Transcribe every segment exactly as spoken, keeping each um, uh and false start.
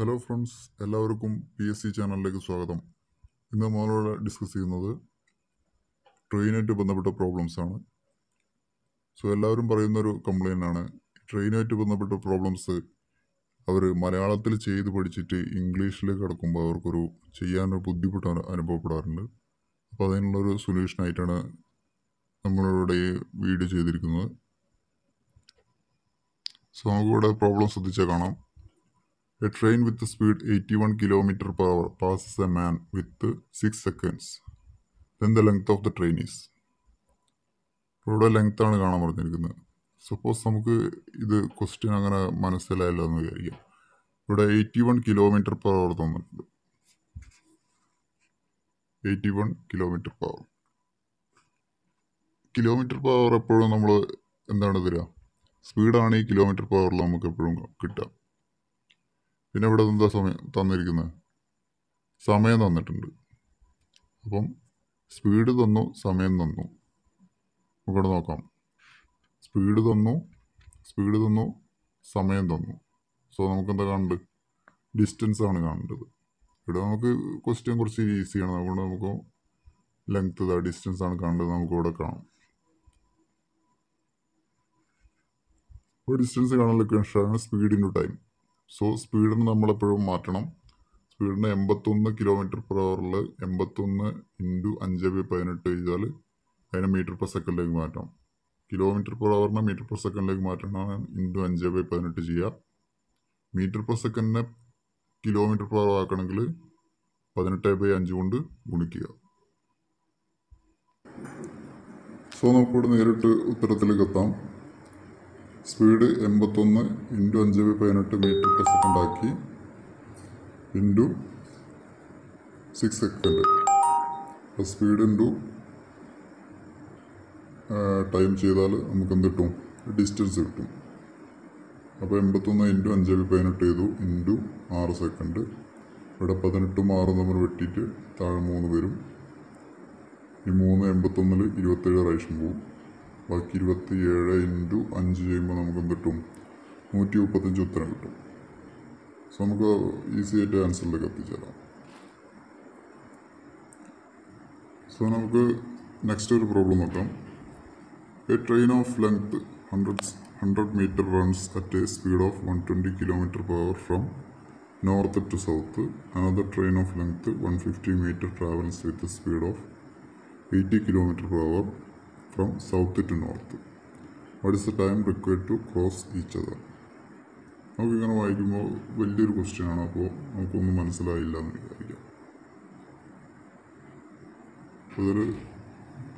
Hello friends, എല്ലാവർക്കും P S C ചാനലിലേക്ക് സ്വാഗതം. ഇന്ന് നമ്മൾ ഡിസ്കസ് ചെയ്യുന്നത് ട്രെയിനായിട്ട് ബന്ധപ്പെട്ട പ്രോബ്ലംസ് ആണ്. സോ എല്ലാവരും പറയുന്ന ഒരു കംപ്ലൈന്റ് ആണ് ട്രെയിനായിട്ട് ബന്ധപ്പെട്ട പ്രോബ്ലംസ് അവർ മലയാളത്തിൽ ചെയ്തു പഠിച്ചിട്ട് ഇംഗ്ലീഷിലേക്ക് കടക്കുമ്പോൾ അവർക്കൊരു ചെയ്യാൻ ഒരു ബുദ്ധിമുട്ട് അനുഭവപ്പെടാറുണ്ട്. അപ്പോൾ അതിനുള്ള ഒരു സൊല്യൂഷൻ ആയിട്ടാണ് നമ്മളിവിടെ വീഡിയോ ചെയ്തിരിക്കുന്നത്. സോ നമുക്കിവിടെ പ്രോബ്ലം ശ്രദ്ധിച്ചാൽ കാണാം. A train with the speed eighty-one kilometers per hour passes a man with six seconds. Then the length of the train is. Road length ആണ് കാണാൻ പറഞ്ഞിരിക്കുന്നത്. സപ്പോസ് നമുക്ക് ഇത് ക്വസ്റ്റ്യൻ അങ്ങനെ മനസ്സിലായില്ല എന്ന് വിചാരിക്കാം. ഇവിടെ eighty one kilometre per hour തന്നിട്ടുണ്ട്. Eighty one kilometre per hour kilometre per hour എപ്പോഴും നമ്മൾ എന്താണ് തരിക? സ്പീഡാണ് ഈ കിലോമീറ്റർ പെർ അവറിൽ നമുക്ക് എപ്പോഴും കിട്ടുക. പിന്നെ ഇവിടെ എന്താ സമയം തന്നിരിക്കുന്നത്? സമയം തന്നിട്ടുണ്ട്. അപ്പം സ്പീഡ് തന്നു, സമയം തന്നു. നമുക്കിവിടെ നോക്കാം. സ്പീഡ് തന്നു സ്പീഡ് തന്നു സമയം തന്നു. സോ നമുക്കെന്താ കാണേണ്ടത്? ഡിസ്റ്റൻസ് ആണ് കാണേണ്ടത്. ഇവിടെ നമുക്ക് ക്വസ്റ്റ്യൻ കുറച്ച് ഈസിയാണ്. അതുകൊണ്ട് നമുക്ക് ലെങ്ത് ഇതാ ഡിസ്റ്റൻസ് ആണ് കാണേണ്ടത്. നമുക്കിവിടെ കാണാം. ഡിസ്റ്റൻസ് കാണാനൊക്കെ ഇഷ്ടമാണ്. Speed into time. So സ്പീഡിന് നമ്മളെപ്പോഴും മാറ്റണം. സ്പീഡിന് എൺപത്തൊന്ന് കിലോമീറ്റർ പെർ അവറിൽ എൺപത്തൊന്ന് ഇൻറ്റു അഞ്ച് ബൈ പതിനെട്ട് ചെയ്താൽ അതിനെ മീറ്റർ പെർ സെക്കൻഡിലേക്ക് മാറ്റാം. കിലോമീറ്റർ പെർ അവറിനെ മീറ്റർ പെർ സെക്കൻഡിലേക്ക് മാറ്റണം. ഇൻറ്റു അഞ്ച് ബൈ പതിനെട്ട് ചെയ്യുക. മീറ്റർ പെർ സെക്കൻഡിനെ കിലോമീറ്റർ പെർ അവർ ആക്കണമെങ്കിൽ പതിനെട്ട് ബൈ അഞ്ച് കൊണ്ട് ഗുണിക്കുക. സോ നമുക്കിവിടെ നേരിട്ട് ഉത്തരത്തിലേക്ക് എത്താം. സ്പീഡ് എൺപത്തൊന്ന് ഇൻറ്റു അഞ്ച് ബൈ പതിനെട്ട് മീറ്റർ പെർ സെക്കൻഡ് ആക്കി into six second speed into time ചെയ്താൽ നമുക്ക് എന്ത് കിട്ടും? ഡിസ്റ്റൻസ് കിട്ടും. അപ്പോൾ എൺപത്തൊന്ന് ഇൻറ്റു അഞ്ച് ബൈ പതിനെട്ട് ചെയ്തു ഇൻറ്റു ആറ് സെക്കൻഡ്. ഇവിടെ പതിനെട്ടും ആറും നമ്മൾ വെട്ടിയിട്ട് താഴെ മൂന്ന് വരും. ഈ മൂന്ന് എൺപത്തൊന്നിൽ ഇരുപത്തേഴ് റേഷൻ പോവും. ബാക്കി ഇരുപത്തി ഏഴ് ഇൻറ്റു അഞ്ച് ചെയ്യുമ്പോൾ നമുക്ക് എന്ത് കിട്ടും? നൂറ്റി മുപ്പത്തഞ്ച് ഉത്തരം കിട്ടും. സോ നമുക്ക് ഈസി ആയിട്ട് ആൻസറിലേക്ക് എത്തിച്ചേരാം. സോ നമുക്ക് നെക്സ്റ്റ് ഒരു പ്രോബ്ലം നോക്കാം. A train of length hundred hundred metre runs at a speed of one twenty kilometre per hour from north to south. Another train of length one fifty metre travels with speed of eighty kilometre per hour from south to north. What is the time required to cross each other? നമുക്ക് ഇങ്ങനെ വായിക്കുമ്പോൾ വലിയൊരു question ആണ്. അപ്പോൾ നമുക്കൊന്നും മനസ്സിലായില്ല എന്ന് വിചാരിക്കാം. അതിൽ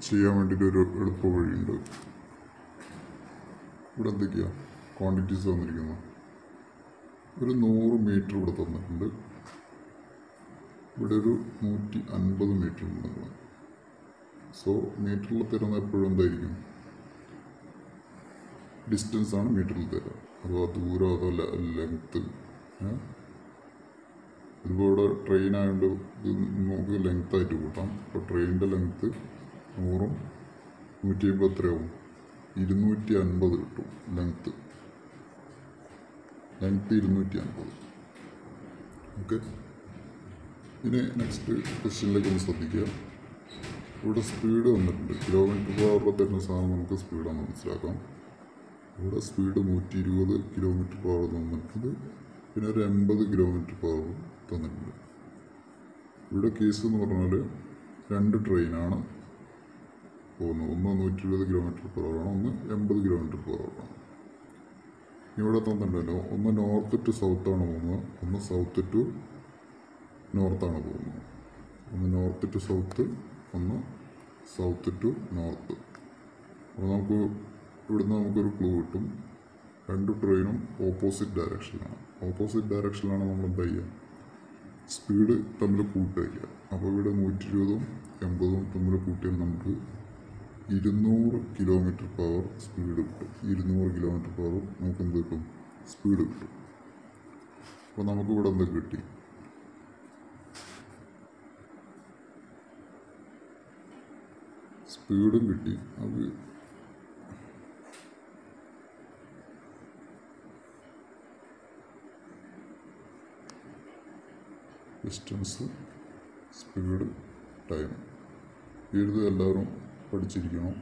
ചെയ്യാൻ വേണ്ടിയിട്ട് ഒരു എളുപ്പ വഴിയുണ്ട്. ഇവിടെ എന്തൊക്കെയാണ് ക്വാണ്ടിറ്റീസ് തന്നിരിക്കുന്നത്? ഒരു നൂറ് മീറ്റർ ഇവിടെ തന്നിട്ടുണ്ട്. ഇവിടെ ഒരു നൂറ്റി അൻപത് മീറ്റർ ഉണ്ട്. സോ മീറ്ററിൽ തരുന്ന എപ്പോഴും എന്തായിരിക്കും? ഡിസ്റ്റൻസ് ആണ് മീറ്ററിൽ തരുക. അതോ ദൂരം അതോ ലെങ്ത്ത്. ഇതിപ്പോൾ ഇവിടെ ട്രെയിൻ ആയതുകൊണ്ട് നമുക്ക് ലെങ്ത് ആയിട്ട് കൂട്ടാം. അപ്പോൾ ട്രെയിനിൻ്റെ ലെങ്ത്ത് നൂറും നൂറ്റി അമ്പത് എത്രയാവും? ഇരുന്നൂറ്റി അൻപത് കിട്ടും. ലെങ്ത്ത് ലെങ്ത്ത് ഇരുന്നൂറ്റി അൻപത്. ഓക്കെ, ഇനി നെക്സ്റ്റ് ക്വസ്റ്റ്യനിലേക്ക് ഒന്ന് ശ്രദ്ധിക്കുക. ഇവിടെ സ്പീഡ് വന്നിട്ടുണ്ട്. കിലോമീറ്റർ പെർ അവർ തരുന്ന സാധനം നമുക്ക് സ്പീഡാണെന്ന് മനസ്സിലാക്കാം. ഇവിടെ സ്പീഡ് നൂറ്റി ഇരുപത് കിലോമീറ്റർ പെർ അവർ തന്നിട്ടുണ്ട്. പിന്നെ ഒരു എൺപത് കിലോമീറ്റർ പെർ അവർ തന്നിട്ടുണ്ട്. ഇവിടെ കേസ് എന്ന് പറഞ്ഞാൽ രണ്ട് ട്രെയിനാണ് പോകുന്നത്. ഒന്ന് നൂറ്റി ഇരുപത് കിലോമീറ്റർ പെർ അവറാണ്, ഒന്ന് എൺപത് കിലോമീറ്റർ പെർ അവറാണ്. ഇവിടെ തന്നിട്ടുണ്ടല്ലോ, ഒന്ന് നോർത്ത് ടു സൗത്താണ് പോകുന്നത്, ഒന്ന് സൗത്ത് ടു നോർത്താണ് പോകുന്നത്. ഒന്ന് നോർത്ത് ടു സൗത്ത് ഒന്ന് സൗത്ത് ടു നോർത്ത്. അപ്പോൾ നമുക്ക് ഇവിടുന്ന് നമുക്കൊരു ക്ലൂ കിട്ടും. രണ്ട് ട്രെയിനും ഓപ്പോസിറ്റ് ഡയറക്ഷനിലാണ്. ഓപ്പോസിറ്റ് ഡയറക്ഷനിലാണ് നമ്മൾ എന്താ ചെയ്യുക? സ്പീഡ് തമ്മിൽ കൂട്ടുക. അപ്പോൾ ഇവിടെ നൂറ്റി ഇരുപതും എൺപതും തമ്മിൽ കൂട്ടിയാൽ നമുക്ക് ഇരുന്നൂറ് കിലോമീറ്റർ പവർ സ്പീഡ് കിട്ടും. ഇരുന്നൂറ് കിലോമീറ്റർ പവർ നമുക്ക് എന്ത് കിട്ടും? സ്പീഡ് കിട്ടും. അപ്പോൾ നമുക്കിവിടെ എന്തൊക്കെ കിട്ടി? സ്പീഡും കിട്ടി. അത് distance, speed, time. This is the first thing.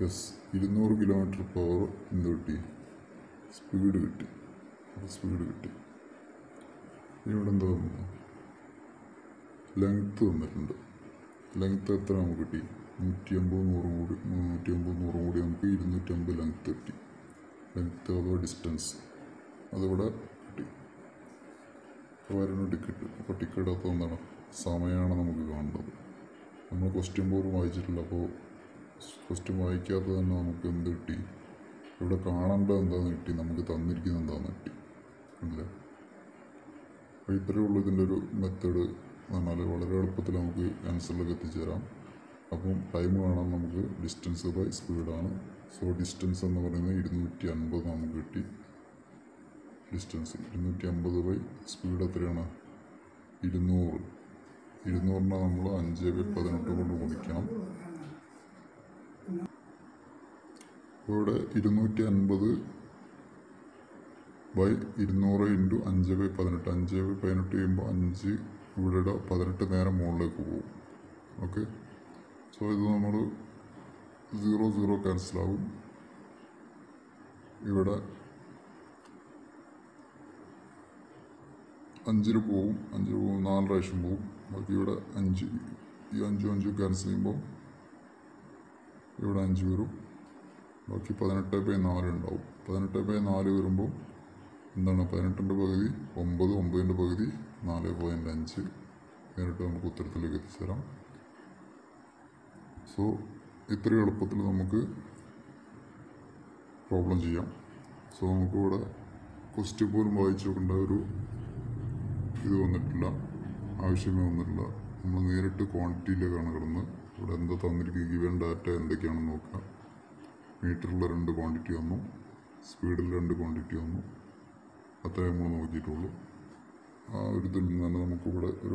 Yes, this is two hundred kilometers per hour in the speed. Speed. This is the length. Length is the one fifty, one fifty, one fifty length. Length is the distance. That is the ticket. That is the ticket. That is the question. Question. Time distance by speed. So distance and the distance by speed of Triana. Ignore. Ignore Namla and Javi Padanatomicam. By ignore into Anjavi Padanatanjavi Panatim Anji Udada Padanatana Molaku. Okay. So, this is zero zero cancel out. Here is five, five, four, five. But here is five, five, five cancel out. Here is five. But here is five, five, four. So, this is the problem. So, we will use the quantity. We will given data in the meter quantity, speed quantity. That is the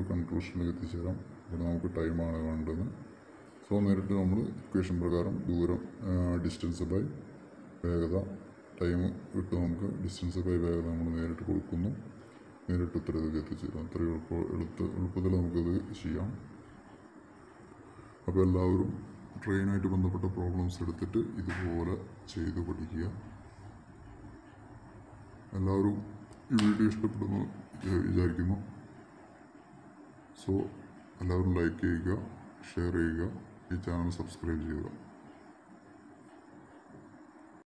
conclusion. Time. So, we will do the equation by distance by time. Distance by time. We will do the distance by time. We will do the distance by time. We will do the distance by time. Share it, channel subscribe.